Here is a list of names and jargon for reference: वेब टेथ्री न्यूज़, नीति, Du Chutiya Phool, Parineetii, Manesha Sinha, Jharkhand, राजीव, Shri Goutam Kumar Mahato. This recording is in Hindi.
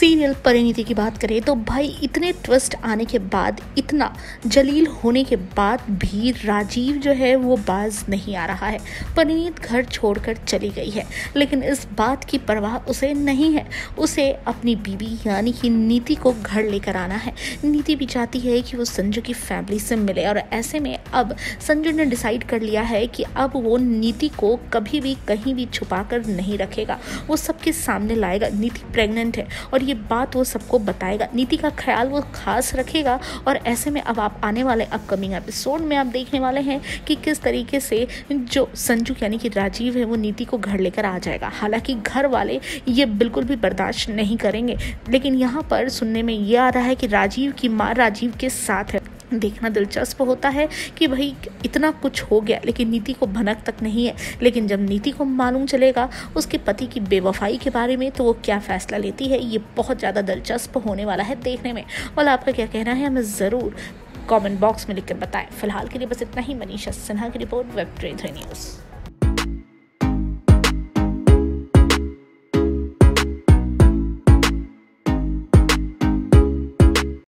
सीरियल परिणीति की बात करें तो भाई इतने ट्विस्ट आने के बाद, इतना जलील होने के बाद भी राजीव जो है वो बाज नहीं आ रहा है। परिणीत घर छोड़कर चली गई है लेकिन इस बात की परवाह उसे नहीं है। उसे अपनी बीबी यानी कि नीति को घर लेकर आना है। नीति भी चाहती है कि वो संजू की फैमिली से मिले और ऐसे में अब संजू ने डिसाइड कर लिया है कि अब वो नीति को कभी भी कहीं भी छुपा कर नहीं रखेगा, वो सबके सामने लाएगा। नीति प्रेग्नेंट है और ये बात वो सबको बताएगा। नीति का ख्याल वो खास रखेगा और ऐसे में अब आप आने वाले अपकमिंग एपिसोड में आप देखने वाले हैं कि किस तरीके से जो संजू यानी कि राजीव है वो नीति को घर लेकर आ जाएगा। हालांकि घर वाले ये बिल्कुल भी बर्दाश्त नहीं करेंगे, लेकिन यहाँ पर सुनने में ये आ रहा है कि राजीव की माँ राजीव के साथ है। देखना दिलचस्प होता है कि भाई इतना कुछ हो गया लेकिन नीति को भनक तक नहीं है। लेकिन जब नीति को मालूम चलेगा उसके पति की बेवफाई के बारे में तो वो क्या फैसला लेती है, ये बहुत ज़्यादा दिलचस्प होने वाला है देखने में। और आपका क्या कहना है हमें ज़रूर कमेंट बॉक्स में लिखकर बताएं। फिलहाल के लिए बस इतना ही। मनीषा सिन्हा की रिपोर्ट, वेब टेथ्री न्यूज़।